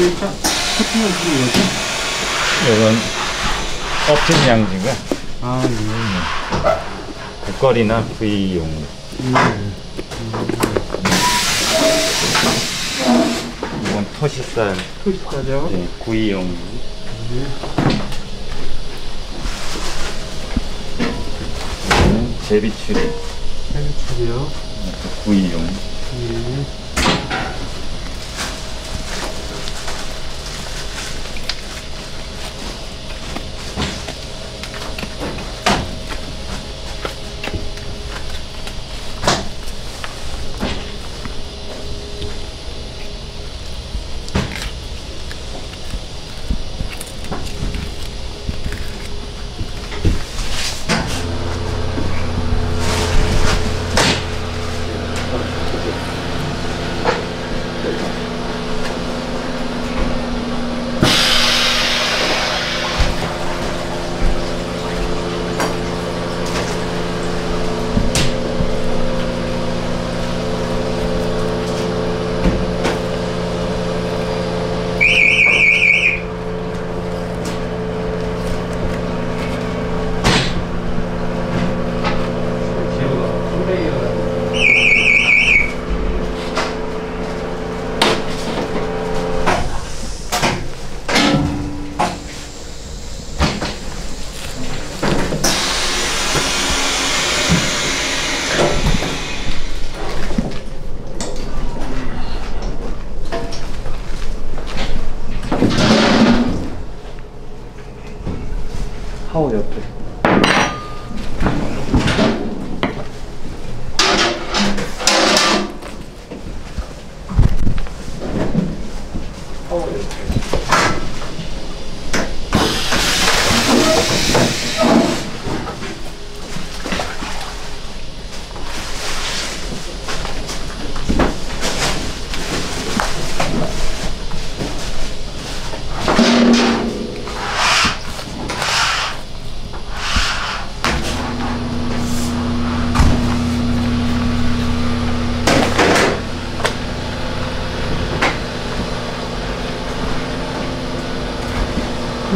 그러니까 코팅을 주는 거죠? 이건 엎은 양지가 아, 예. 국거리나 V용. 이건 토시살. 토시살이요? 네, 구이용. 이건 제비추리. 제비추리요? 구이용. 예.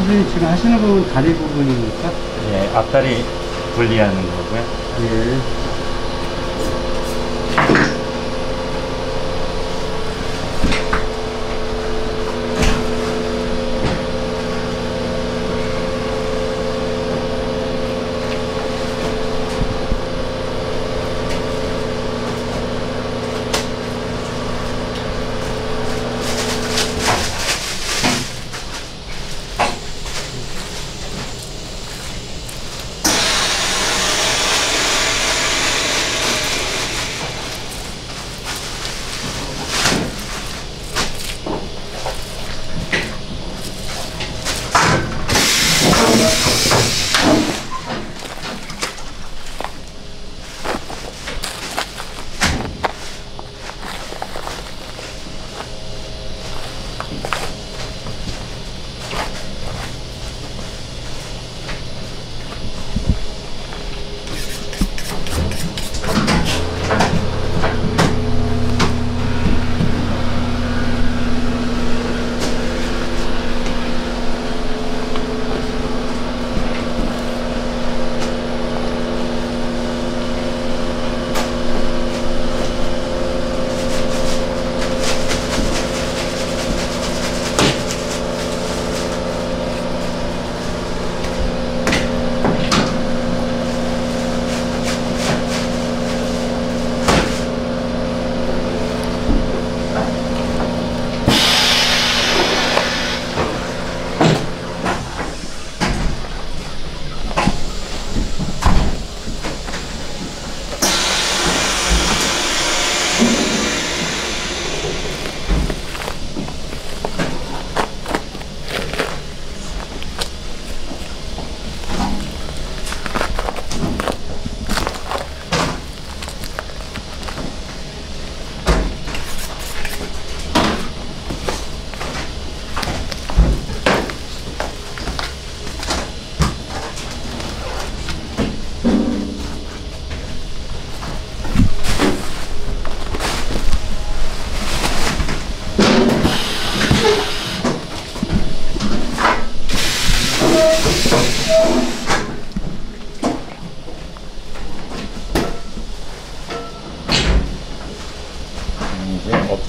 선생님 지금 하시는 부분 다리 부분입니까? 예, 앞다리 분리하는 거고요. 예.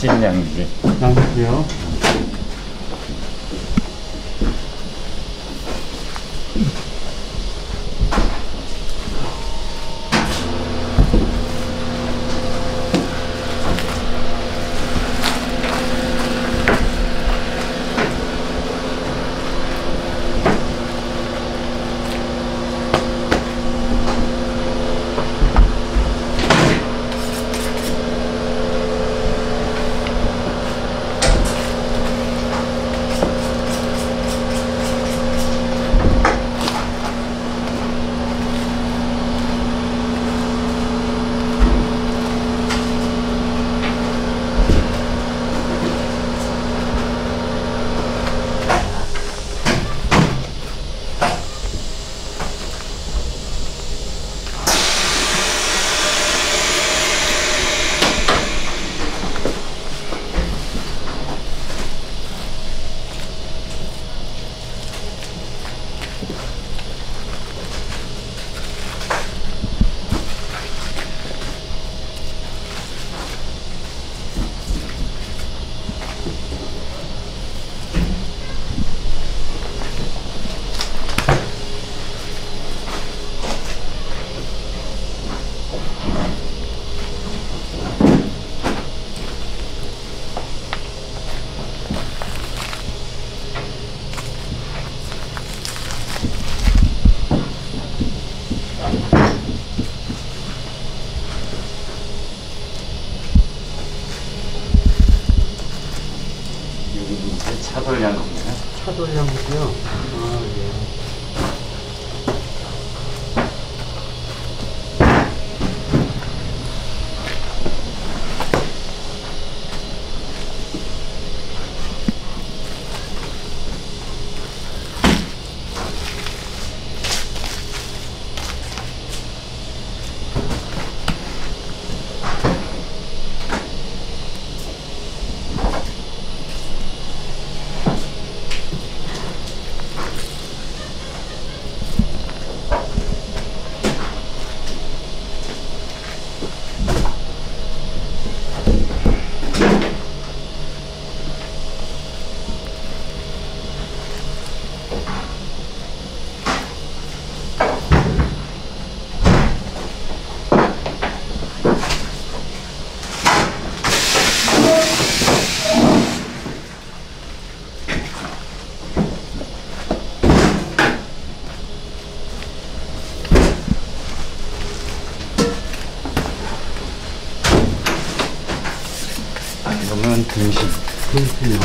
찐 양귀. 양귀요? 차돌 양귀인가요? 차돌 양귀요. 아, 예. 이거는 등심. 등심이요.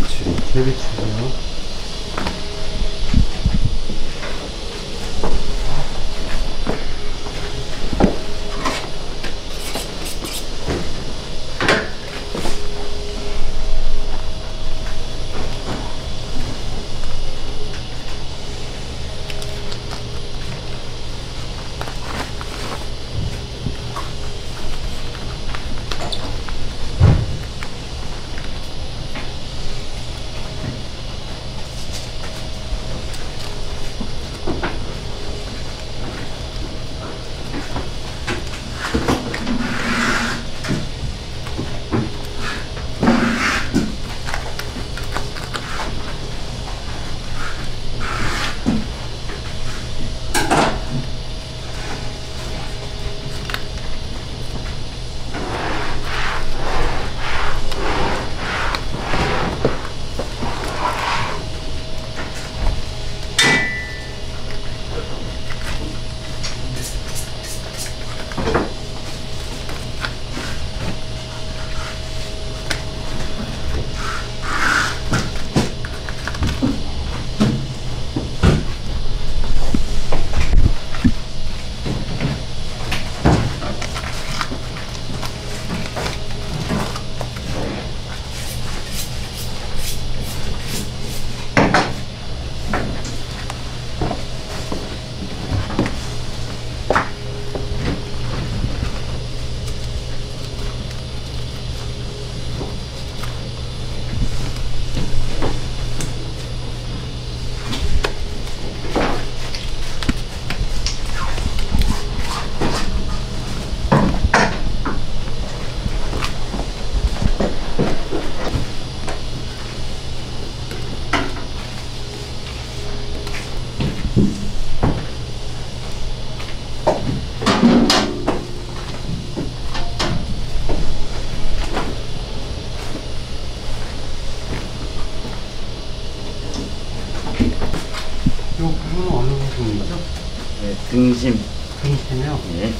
제비추리. 제비추리요. 등심. 등심이요? 예.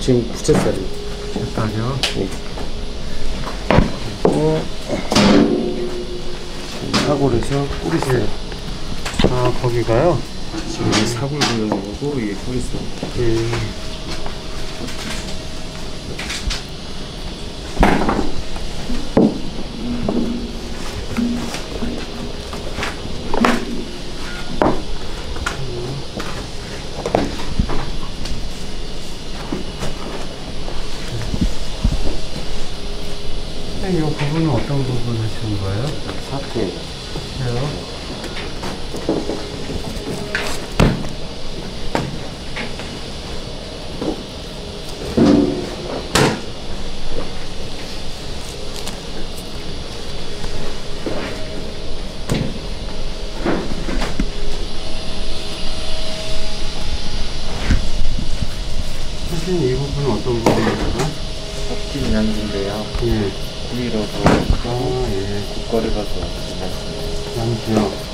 지금 부채살이. 부채살이요? 네. 그리고 사골에서 꼬리살. 아, 거기가요? 지금 이게 사골 굴리는 거고 이게 꼬리살. 예. 이 부분은 어떤 부분 하시는 거예요? 사태. 그래요? 선생님, 이 부분은 어떤 부분인가요? 껍질 양인데요. 예. 구이로도 아, 예. 국거리로도 맛있습니다. 양지요.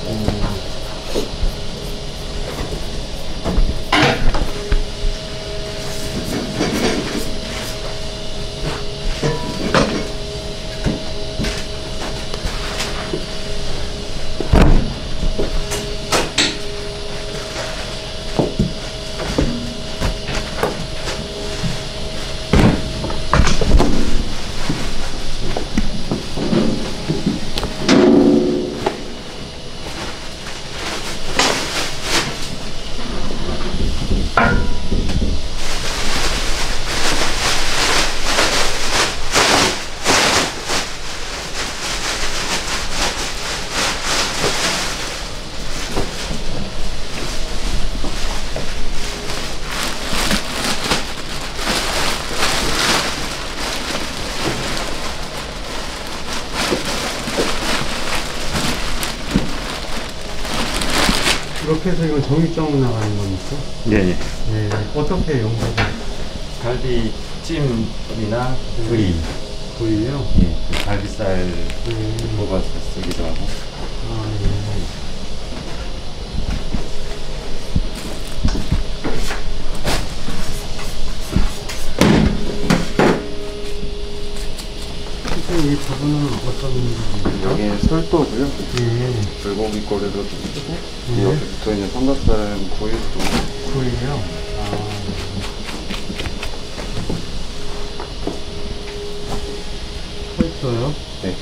이렇게 해서 이건 정육점 나가는 겁니까? 네. 네. 어떻게 연구하세요? 갈비찜이나 구이. 구이요? 네. 갈비살 뽑아서 쓰기도 하고. 아, 예. 선생님, 이 밥은 어떤? 여기 설도고요. 예. 불고기 꼬리도 좀 있고, 여기 붙어 있는 삼겹살 구이도. 구이요? 아. 네.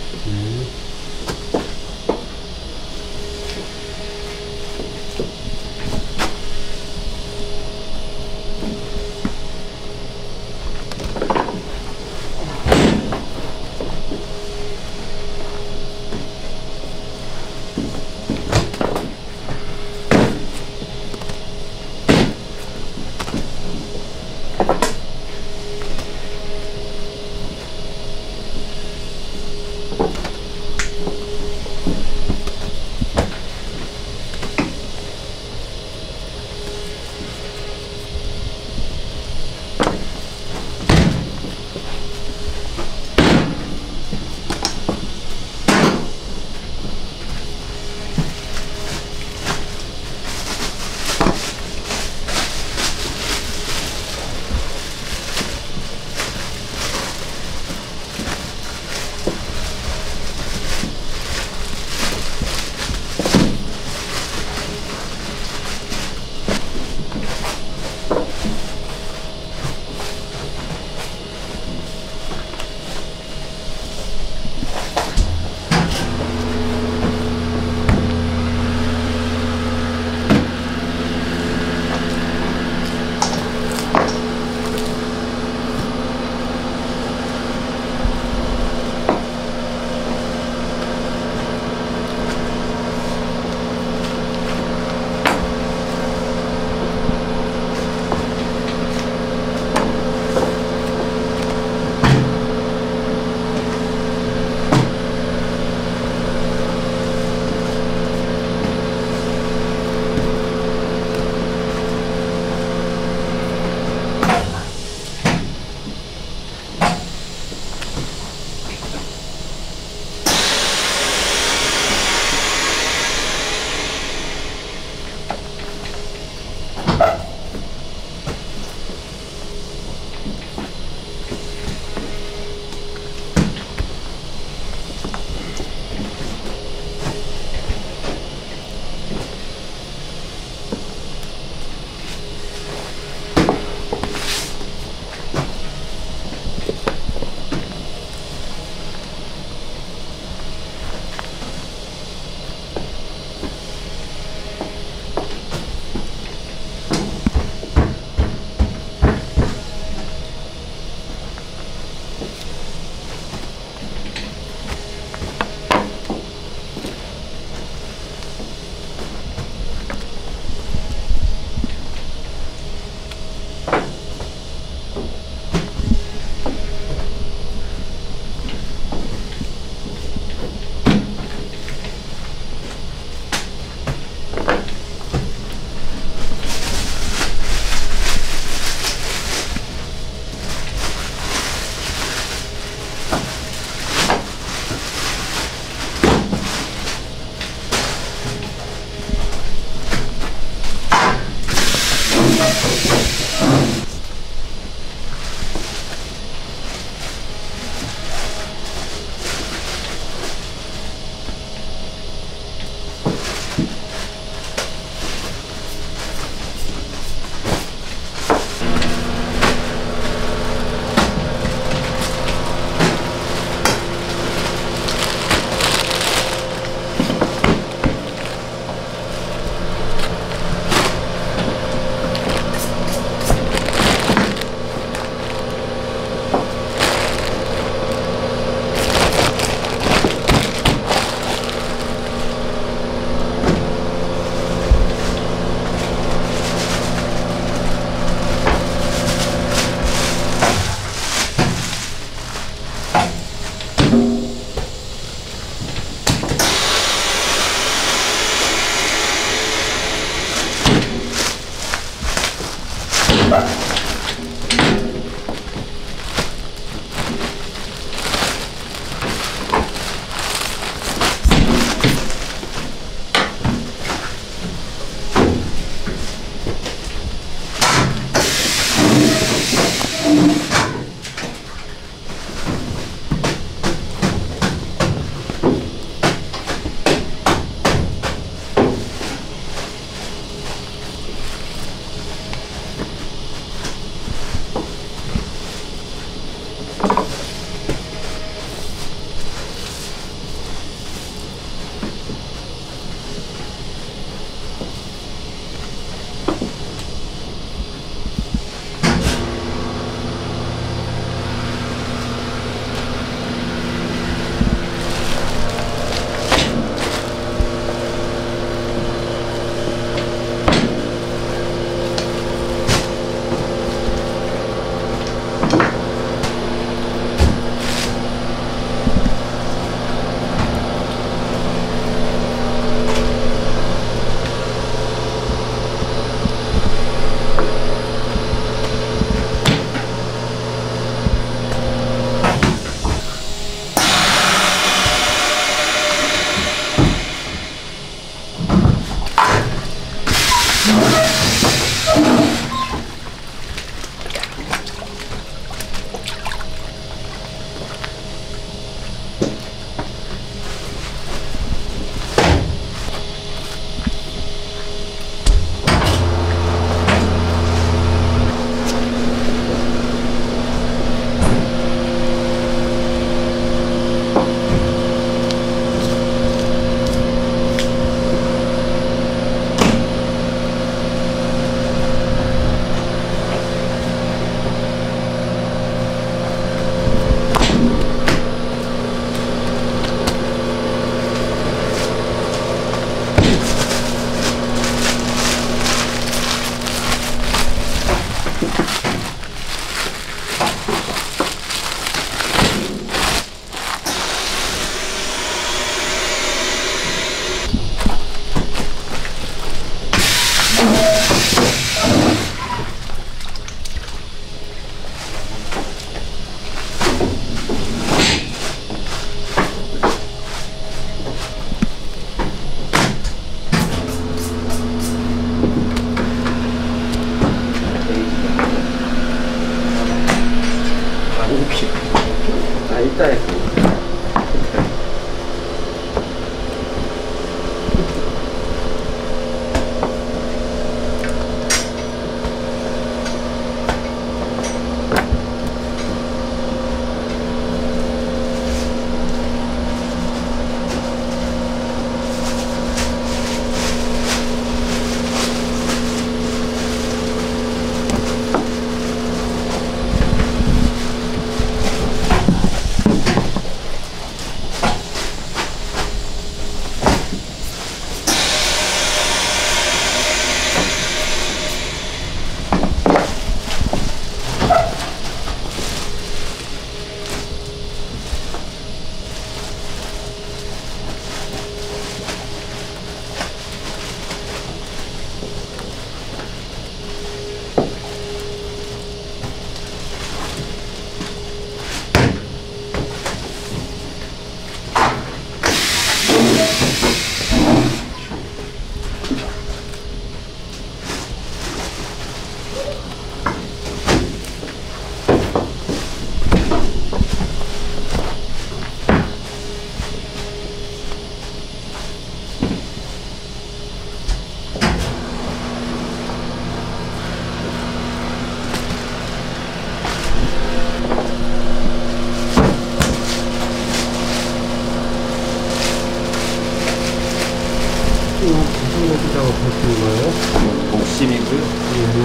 어디다가 보시는 거예요? 목심이고요.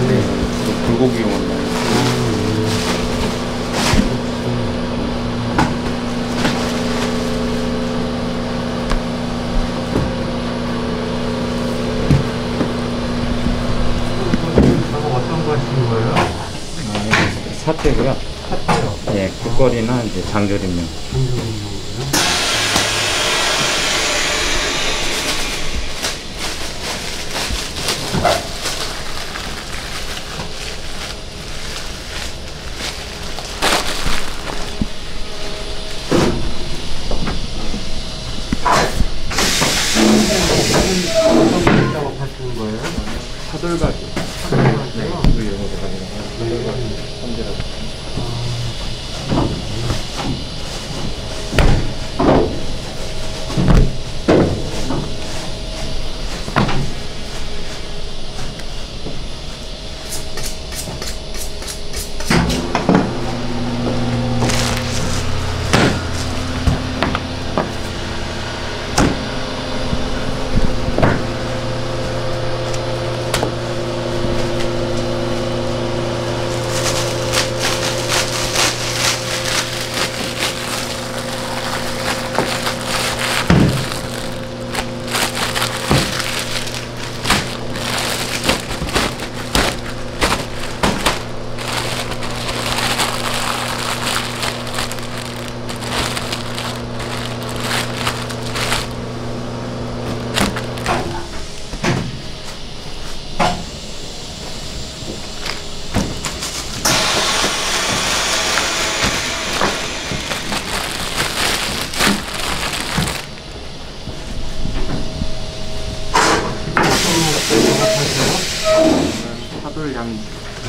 네. 불고기 용어인가요? 저거 어떤 거 하시는 거예요? 사태고요. 사태요? 예, 국거리나 이제 장조림용. 장조림용이요? 사돌박이. 사돌박이요? 그 이런 거 대박이라고. 사돌박이. 삼재라고.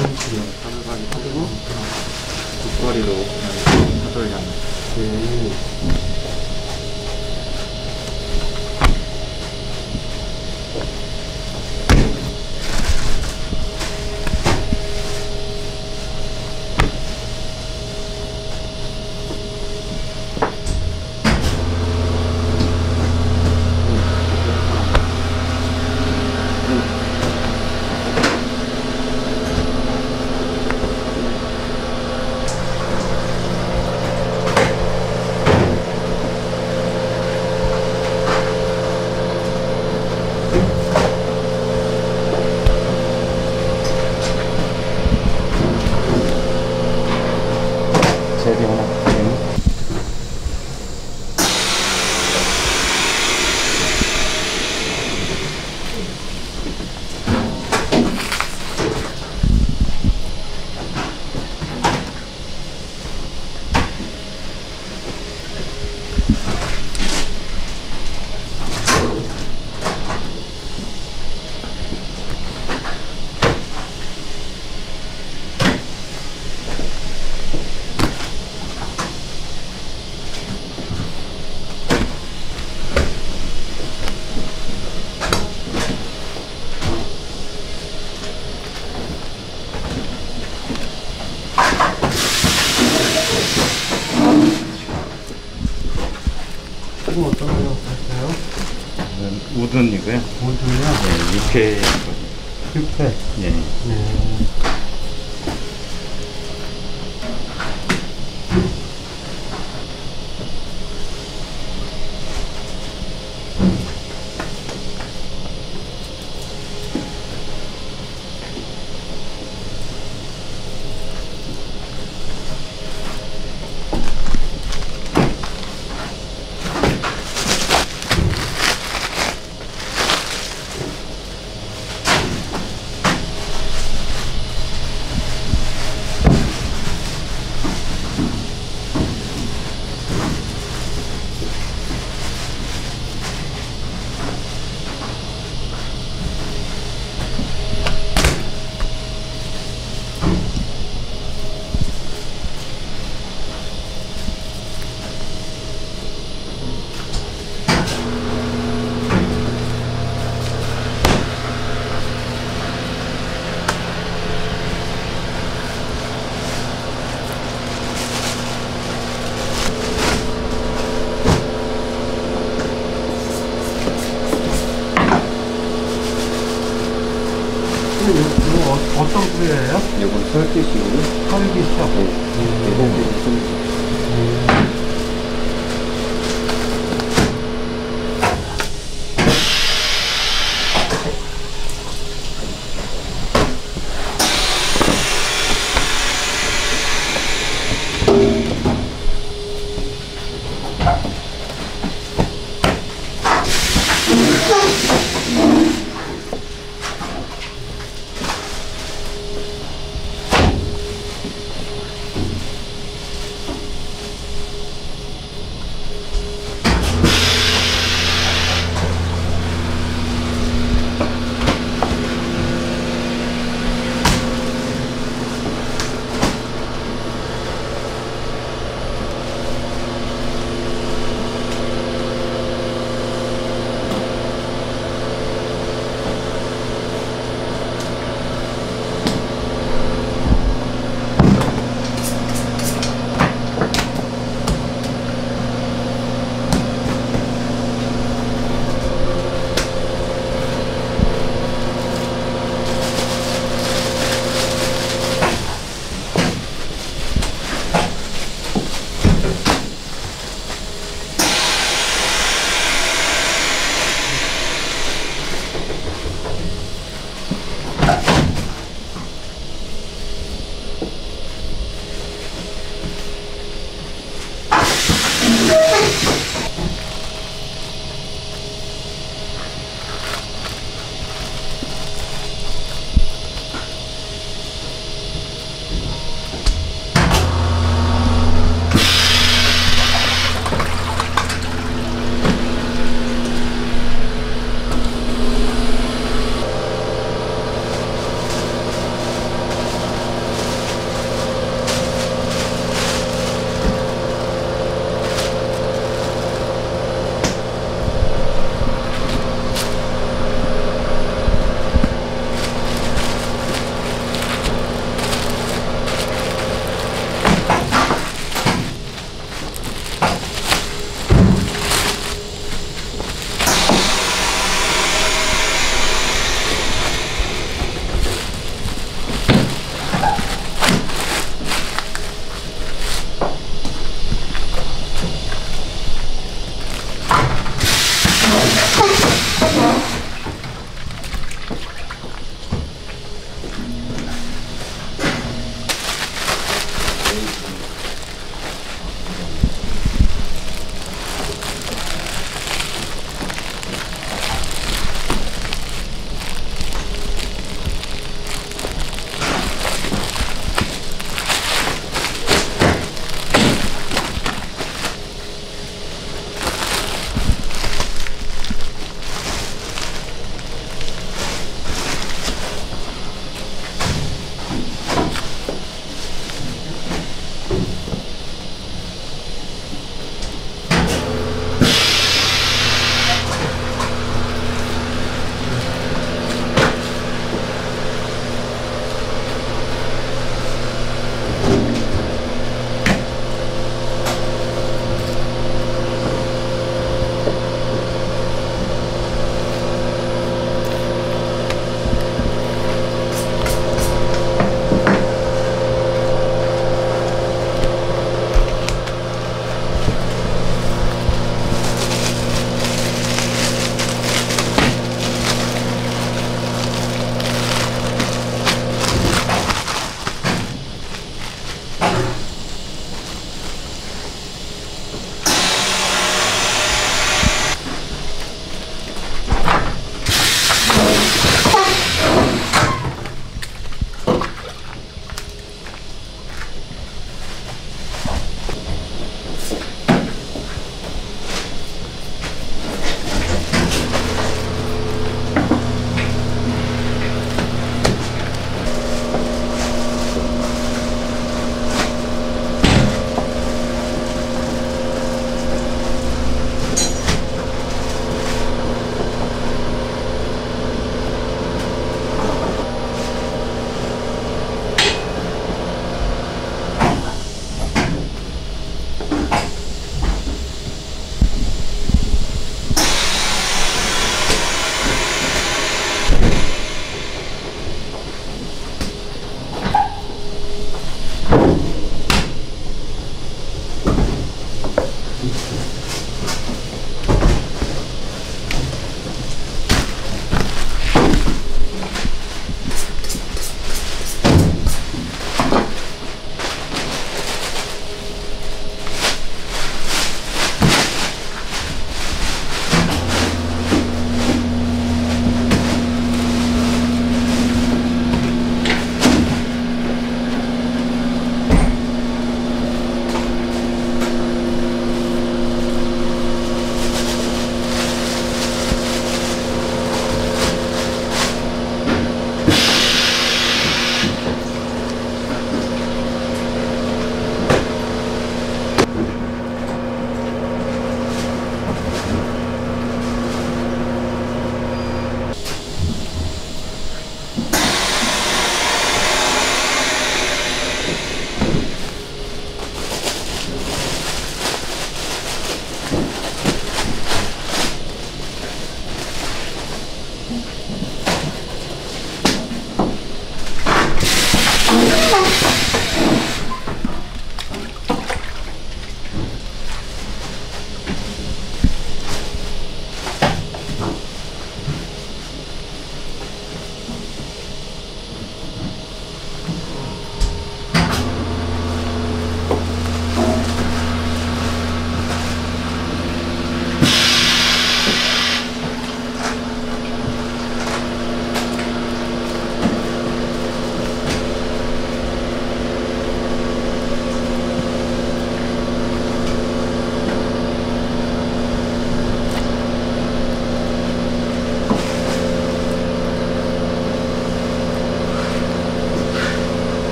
사돌양치요. 사돌박이 사두고 국거리로 그냥 사돌양. 이거 어떤 거 할까요? 우둔이고요. 우둔이요? 네, 육회. 육회? 네. 네. 어떤 부위예요? 이건 설기시고요. 설기시요? 네.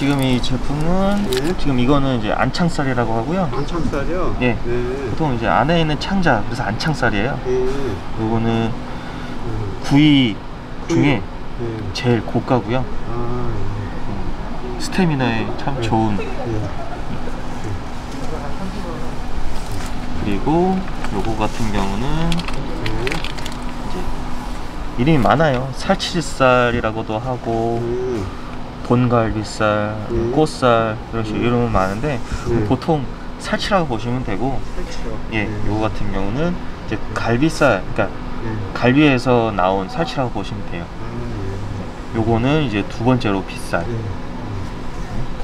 지금 이 제품은 네. 지금 이거는 이제 안창살이라고 하고요. 안창살이요? 예. 네. 보통 이제 안에 있는 창자, 그래서 안창살이에요. 네. 요거는 구이 중에 네. 제일 고가고요. 아, 네. 스태미나에 참 네. 좋은. 네. 그리고 요거 같은 경우는 이제 이름이 많아요. 살치살이라고도 하고. 본갈비살, 꽃살 이런 식으로 이름은 많은데 보통 살치라고 보시면 되고, 살치요. 예, 요거 같은 경우는 이제 갈비살, 그러니까 갈비에서 나온 살치라고 보시면 돼요. 요거는 이제 두 번째로 비쌀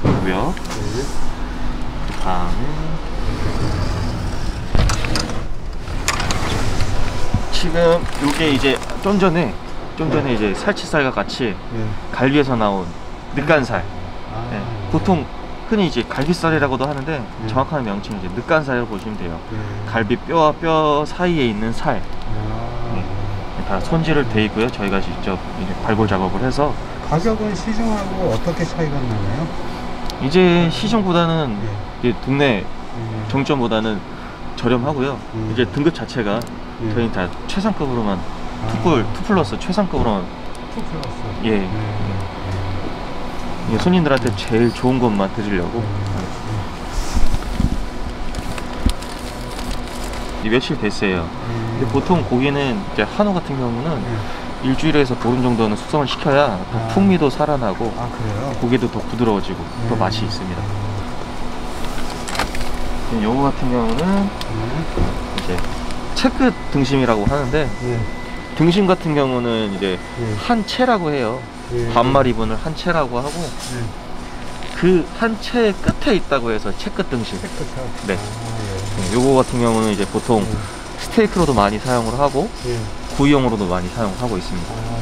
고요. 다음에 지금 요게 이제 좀 전에 이제 살치살과 같이 갈비에서 나온 늑간살. 아, 네. 보통 흔히 이제 갈비살이라고도 하는데 정확한 명칭은 이제 늑간살이라고 보시면 돼요. 갈비 뼈와 뼈 사이에 있는 살. 네. 다 손질을 돼 있고요. 저희가 직접 이제 발골 작업을 해서. 가격은 시중하고 어떻게 차이가 나나요? 이제 시중보다는 이제 동네 정점보다는 저렴하고요. 이제 등급 자체가 저희는 다 최상급으로만 투플러스 최상급으로만. 투플러스. 예. 손님들한테 제일 좋은 것만 드리려고. 며칠 됐어요. 근데 보통 고기는 이제 한우 같은 경우는 일주일에서 보름 정도는 숙성을 시켜야 더 풍미도 살아나고. 아, 그래요? 고기도 더 부드러워지고 더 맛이 있습니다. 요거 같은 경우는 이제 채끝 등심이라고 하는데 등심 같은 경우는 이제 한 채라고 해요. 반말 이분을 한 채라고 하고 그 한 채의 끝에 있다고 해서 채끝 등심. 네. 아, 예. 요거 같은 경우는 이제 보통 스테이크로도 많이 사용을 하고 구이용으로도 많이 사용하고 있습니다. 아.